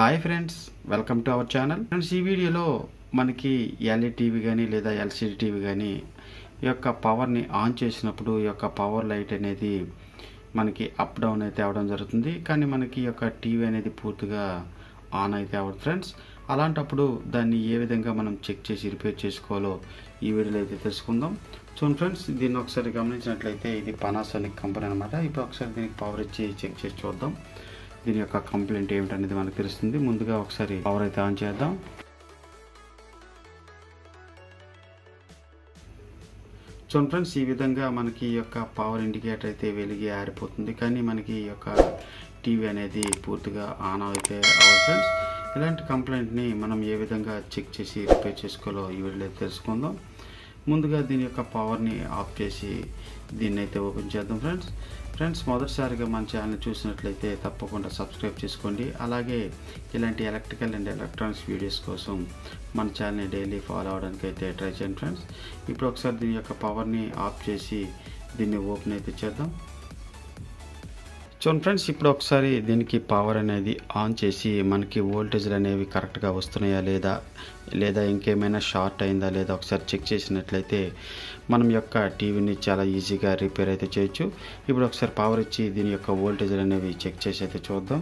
Hi friends, welcome to our channel. Friends, this video lo manaki LED TV gani leda LCD TV gani yokka power ni on chesinappudu yokka power light anedi manaki up down ayite avadam jarugutundi kaani manaki yokka TV anedi poorthiga on ayite avadu friends alantappudu danni ee vidhanga manam check chesi repair chesukolo ee video lo ayite telusukundam. So friends, deenni okkasari gamuninchinatlayite idi Panasonic company anamata. Ippudu okkasari deeniki power ichi check chesi chuddam. దీని యొక్క complaint ఏమిటి అనేది మనకు తెలుస్తుంది. ముందుగా ఒకసారి power అయితే on చేద్దాం. సో ఫ్రెండ్స్, ఈ విధంగా మనకి ఈ యొక్క పవర్ ఇండికేటర్ అయితే వెలిగి ఆరిపోతుంది, కానీ మనకి ఈ యొక్క టీవీ అనేది పూర్తిగా ఆన్ అయితే అవ్వదు ఫ్రెండ్స్. ఇలాంటి కంప్లైంట్ని మనం ఏ విధంగా చెక్ చేసి రిపేర్ చేసుకోవాలో ఈ వీడియోలో తెలుసుకుందాం. ముందుగా దీని యొక్క పవర్ని ఆఫ్ చేసి దీన్ని అయితే ఓపెన్ చేద్దాం ఫ్రెండ్స్. ఫ్రెండ్స్, మొదటిసారిగా మన ఛానల్ చూసినట్లయితే తప్పకుండా సబ్స్క్రైబ్ చేసుకోండి. అలాగే ఇలాంటి ఎలక్ట్రికల్ అండ్ ఎలక్ట్రానిక్స్ వీడియోస్ కోసం మన ఛానల్ని డైలీ ఫాలో అవడానికి అయితే ట్రై చేయండి ఫ్రెండ్స్. ఇప్పుడు ఒకసారి దీని యొక్క పవర్ని ఆఫ్ చేసి దీన్ని ఓపెన్ అయితే చేద్దాం. చూడండి ఫ్రెండ్స్, ఇప్పుడు ఒకసారి దీనికి పవర్ అనేది ఆన్ చేసి మనకి వోల్టేజ్లు అనేవి కరెక్ట్గా వస్తున్నాయా లేదా ఇంకేమైనా షార్ట్ అయిందా లేదా ఒకసారి చెక్ చేసినట్లయితే మనం యొక్క టీవీని చాలా ఈజీగా రిపేర్ అయితే చేయొచ్చు. ఇప్పుడు ఒకసారి పవర్ ఇచ్చి దీని యొక్క వోల్టేజ్లు అనేవి చెక్ చేసి అయితే చూద్దాం.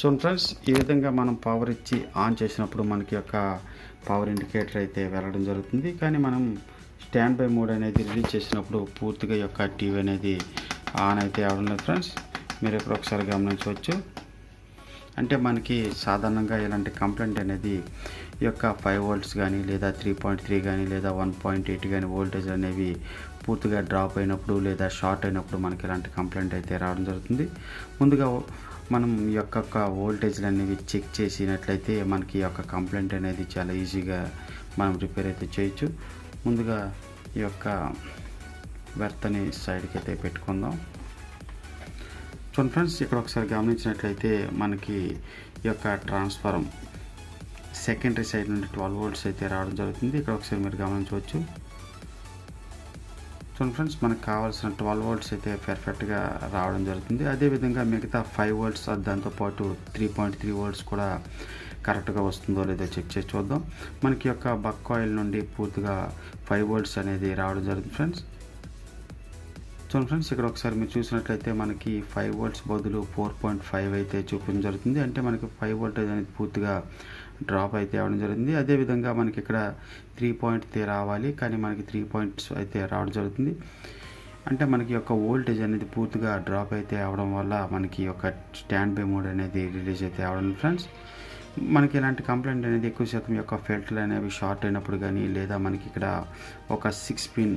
చూడండి ఫ్రెండ్స్, ఈ విధంగా మనం పవర్ ఇచ్చి ఆన్ చేసినప్పుడు మనకి యొక్క పవర్ ఇండికేటర్ అయితే వెళ్ళడం జరుగుతుంది, కానీ మనం స్టాండ్ బై మోడ్ అనేది రిలీజ్ చేసినప్పుడు పూర్తిగా యొక్క టీవీ అనేది ఆన్ అయితే అవడం లేదు ఫ్రెండ్స్. మీరు ఇప్పుడు ఒకసారి గమనించవచ్చు. అంటే మనకి సాధారణంగా ఇలాంటి కంప్లైంట్ అనేది ఈ యొక్క 5 volts కానీ లేదా 3.3 కానీ లేదా 1.8 కానీ వోల్టేజ్ అనేవి పూర్తిగా డ్రాప్ అయినప్పుడు లేదా షార్ట్ అయినప్పుడు మనకి ఇలాంటి కంప్లైంట్ అయితే రావడం జరుగుతుంది. ముందుగా మనం ఈ యొక్క వోల్టేజ్లు అనేవి చెక్ చేసినట్లయితే మనకి ఈ యొక్క కంప్లైంట్ అనేది చాలా ఈజీగా మనం రిపేర్ అయితే చేయొచ్చు. ముందుగా ఈ యొక్క వెర్తని సైడ్కి అయితే పెట్టుకుందాం. చూడండి ఫ్రెండ్స్, ఇక్కడ ఒకసారి గమనించినట్లయితే మనకి ఈ యొక్క ట్రాన్స్ఫారం సెకండరీ సైడ్ నుండి 12 volts అయితే రావడం జరుగుతుంది. ఇక్కడ ఒకసారి మీరు గమనించవచ్చు. చూడండి ఫ్రెండ్స్, మనకు కావాల్సిన 12 volts అయితే పర్ఫెక్ట్గా రావడం జరుగుతుంది. అదేవిధంగా మిగతా 5 volts దాంతోపాటు 3.3 volts కూడా కరెక్ట్గా వస్తుందో లేదో చెక్ చేసి చూద్దాం. మనకి యొక్క బక్ కాయిల్ నుండి పూర్తిగా 5 volts అనేది రావడం జరుగుతుంది ఫ్రెండ్స్. చూడండి ఫ్రెండ్స్, ఇక్కడ ఒకసారి మీరు చూసినట్లయితే మనకి 5 volts బదులు 4.5 అయితే చూపించడం జరుగుతుంది. అంటే మనకి 5 voltage అనేది పూర్తిగా డ్రాప్ అయితే అవ్వడం జరుగుతుంది. అదేవిధంగా మనకి ఇక్కడ 3.3 రావాలి, కానీ మనకి 3 volts అయితే రావడం జరుగుతుంది. అంటే మనకి యొక్క వోల్టేజ్ అనేది పూర్తిగా డ్రాప్ అయితే అవడం వల్ల మనకి యొక్క స్టాండ్ బై మోడ్ అనేది రిలీజ్ అయితే అవ్వడం ఫ్రెండ్స్. మనకి ఇలాంటి కంప్లైంట్ అనేది ఎక్కువ శాతం యొక్క ఫిల్టర్లు అనేవి షార్ట్ అయినప్పుడు కానీ లేదా మనకి ఇక్కడ ఒక 6 pin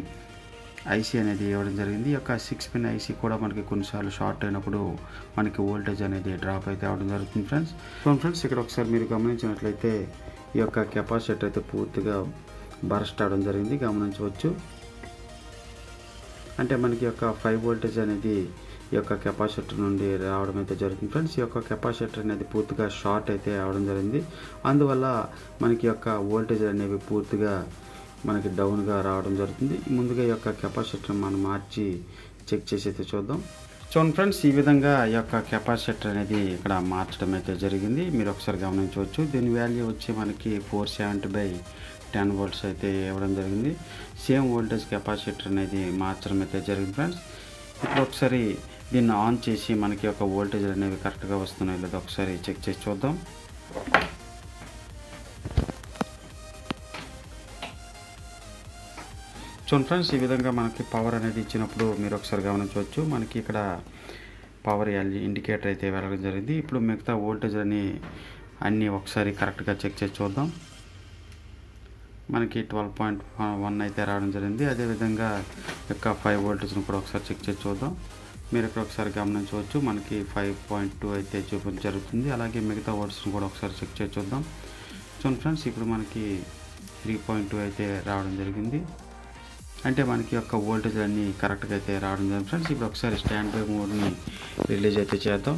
ఐసీ అనేది ఇవ్వడం జరిగింది. ఈ యొక్క 6 pin ఐసీ కూడా మనకి కొన్నిసార్లు షార్ట్ అయినప్పుడు మనకి వోల్టేజ్ అనేది డ్రాప్ అయితే అవ్వడం జరుగుతుంది ఫ్రెండ్స్. సో ఫ్రెండ్స్, ఇక్కడ ఒకసారి మీరు గమనించినట్లయితే ఈ యొక్క కెపాసిటర్ అయితే పూర్తిగా బరస్ట్ అవడం జరిగింది, గమనించవచ్చు. అంటే మనకి యొక్క 5 voltage అనేది ఈ యొక్క కెపాసిటర్ నుండి రావడం అయితే జరుగుతుంది ఫ్రెండ్స్. ఈ యొక్క కెపాసిటర్ అనేది పూర్తిగా షార్ట్ అయితే అవడం జరిగింది, అందువల్ల మనకి యొక్క వోల్టేజ్ అనేవి పూర్తిగా మనకి డౌన్గా రావడం జరుగుతుంది. ముందుగా ఈ యొక్క కెపాసిటర్ మనం మార్చి చెక్ చేసి అయితే చూద్దాం. చూడండి ఫ్రెండ్స్, ఈ విధంగా ఈ యొక్క కెపాసిటర్ అనేది ఇక్కడ మార్చడం అయితే జరిగింది. మీరు ఒకసారి గమనించవచ్చు. దీని వాల్యూ వచ్చి మనకి 470/10 volts అయితే ఇవ్వడం జరిగింది. సేమ్ వోల్టేజ్ కెపాసిటర్ అనేది మార్చడం అయితే జరిగింది ఫ్రెండ్స్. ఇప్పుడు ఒకసారి దీన్ని ఆన్ చేసి మనకి ఒక వోల్టేజ్ అనేవి కరెక్ట్గా వస్తున్నాయి లేదా ఒకసారి చెక్ చేసి చూద్దాం. చూడండి ఫ్రెండ్స్, ఈ విధంగా మనకి పవర్ అనేది ఇచ్చినప్పుడు మీరు ఒకసారి గమనించవచ్చు. మనకి ఇక్కడ పవర్ ఇండికేటర్ అయితే వెళ్ళడం జరిగింది. ఇప్పుడు మిగతా వోల్టేజ్ అన్నీ ఒకసారి కరెక్ట్గా చెక్ చేసి చూద్దాం. మనకి 12.1 అయితే రావడం జరిగింది. అదేవిధంగా యొక్క 5 volts కూడా ఒకసారి చెక్ చేసి చూద్దాం. మీరు ఇక్కడ ఒకసారి గమనించవచ్చు. మనకి 5.2 అయితే చూపించడం జరుగుతుంది. అలాగే మిగతా వోల్టేజ్ని కూడా ఒకసారి చెక్ చేసి చూద్దాం. చూడండి ఫ్రెండ్స్, ఇప్పుడు మనకి 3.2 అయితే రావడం జరిగింది. అంటే మనకి యొక్క వోల్టేజ్ అన్నీ కరెక్ట్గా అయితే రావడం జరిగింది ఫ్రెండ్స్. ఇప్పుడు ఒకసారి స్టాండ్ బై మోడ్ని రిలీజ్ అయితే చేద్దాం.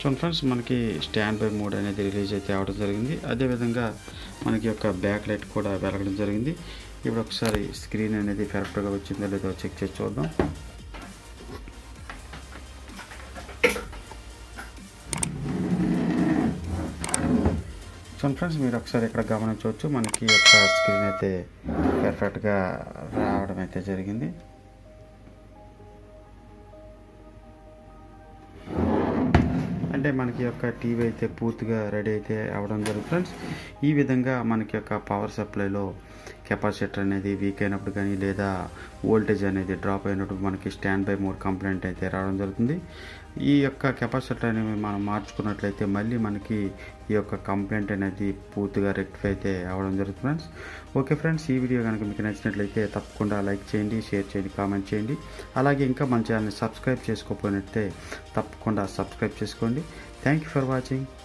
చూడండి ఫ్రెండ్స్, మనకి స్టాండ్ బై మోడ్ అనేది రిలీజ్ అయితే అవ్వడం జరిగింది. అదేవిధంగా మనకి యొక్క బ్యాక్ లైట్ కూడా వెలగడం జరిగింది. ఇప్పుడు ఒకసారి స్క్రీన్ అనేది కరెక్ట్‌గా వచ్చిందో లేదో చెక్ చేసి చూద్దాం. సో ఫ్రెండ్స్ మీరు ఒకసారి ఇక్కడ గమనించవచ్చు, మనకి యొక్క స్క్రీన్ అయితే పర్ఫెక్ట్గా రావడం అయితే జరిగింది. అంటే మనకి యొక్క టీవీ అయితే పూర్తిగా రెడీ అయితే అవడం జరుగుతుంది ఫ్రెండ్స్. ఈ విధంగా మనకి యొక్క పవర్ సప్లైలో కెపాసిటర్ అనేది వీక్ అయినప్పుడు కానీ లేదా వోల్టేజ్ అనేది డ్రాప్ అయినప్పుడు మనకి స్టాండ్ బై మోడ్ కంప్లైంట్ అయితే రావడం జరుగుతుంది. ఈ యొక్క కెపాసిటర్ అనేది మనం మార్చుకున్నట్లయితే మళ్ళీ మనకి ఈ యొక్క కంప్లైంట్ అనేది పూర్తిగా రెక్టిఫై అయితే అవ్వడం జరుగుతుంది ఫ్రెండ్స్. ఓకే ఫ్రెండ్స్, ఈ వీడియో కనుక మీకు నచ్చినట్లయితే తప్పకుండా లైక్ చేయండి, షేర్ చేయండి, కామెంట్ చేయండి. అలాగే ఇంకా మన ఛానల్ని సబ్స్క్రైబ్ చేసుకోకపోయినట్లయితే తప్పకుండా సబ్స్క్రైబ్ చేసుకోండి. Thank you for watching.